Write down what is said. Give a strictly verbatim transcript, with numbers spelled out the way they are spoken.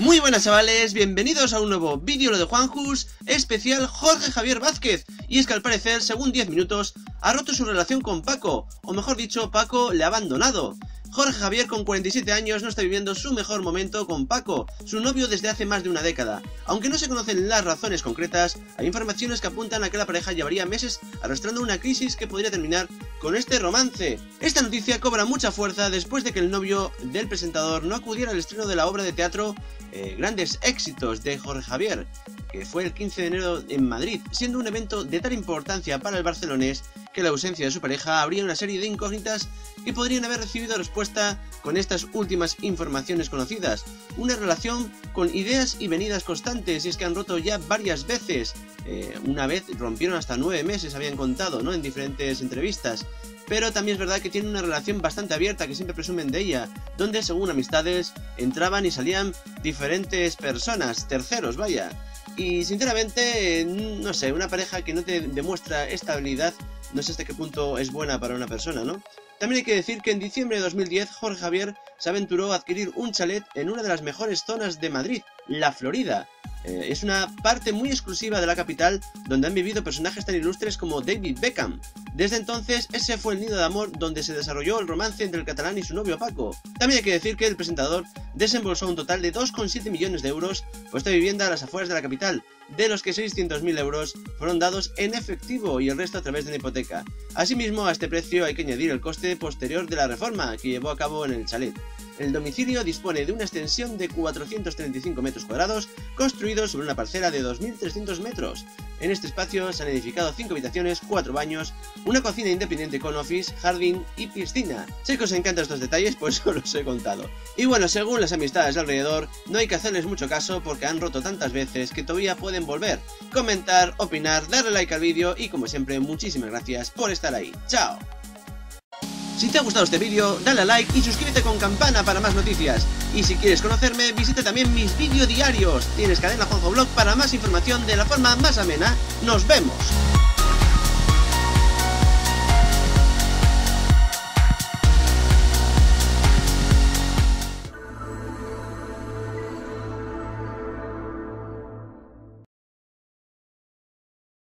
Muy buenas chavales, bienvenidos a un nuevo vídeo de Juanjus, especial Jorge Javier Vázquez. Y es que al parecer, según Diez Minutos, ha roto su relación con Paco, o mejor dicho, Paco le ha abandonado. Jorge Javier, con cuarenta y siete años, no está viviendo su mejor momento con Paco, su novio desde hace más de una década. Aunque no se conocen las razones concretas, hay informaciones que apuntan a que la pareja llevaría meses arrastrando una crisis que podría terminar con este romance. Esta noticia cobra mucha fuerza después de que el novio del presentador no acudiera al estreno de la obra de teatro eh, Grandes Éxitos de Jorge Javier, que fue el quince de enero en Madrid, siendo un evento de tal importancia para el barcelonés que la ausencia de su pareja habría una serie de incógnitas que podrían haber recibido respuesta con estas últimas informaciones conocidas. Una relación con ideas y venidas constantes, y es que han roto ya varias veces. Eh, una vez rompieron hasta nueve meses, habían contado, ¿no?, en diferentes entrevistas. Pero también es verdad que tienen una relación bastante abierta, que siempre presumen de ella, donde según amistades entraban y salían diferentes personas, terceros, vaya. Y sinceramente, no sé, una pareja que no te demuestra estabilidad, no sé hasta qué punto es buena para una persona, ¿no? También hay que decir que en diciembre de dos mil diez Jorge Javier se aventuró a adquirir un chalet en una de las mejores zonas de Madrid, La Florida. Eh, es una parte muy exclusiva de la capital donde han vivido personajes tan ilustres como David Beckham. Desde entonces, ese fue el nido de amor donde se desarrolló el romance entre el catalán y su novio Paco. También hay que decir que el presentador desembolsó un total de dos coma siete millones de euros por esta vivienda a las afueras de la capital, de los que seiscientos mil euros fueron dados en efectivo y el resto a través de una hipoteca. Asimismo, a este precio hay que añadir el coste posterior de la reforma que llevó a cabo en el chalet. El domicilio dispone de una extensión de cuatrocientos treinta y cinco metros cuadrados, construido sobre una parcela de dos mil trescientos metros. En este espacio se han edificado cinco habitaciones, cuatro baños, una cocina independiente con office, jardín y piscina. Sé que os encantan estos detalles, pues os los he contado. Y bueno, según las amistades de alrededor, no hay que hacerles mucho caso porque han roto tantas veces que todavía pueden volver. Comentar, opinar, darle like al vídeo y, como siempre, muchísimas gracias por estar ahí. ¡Chao! Si te ha gustado este vídeo, dale a like y suscríbete con campana para más noticias. Y si quieres conocerme, visita también mis vídeos diarios. Tienes cadena Juanjo Blog para más información de la forma más amena. ¡Nos vemos!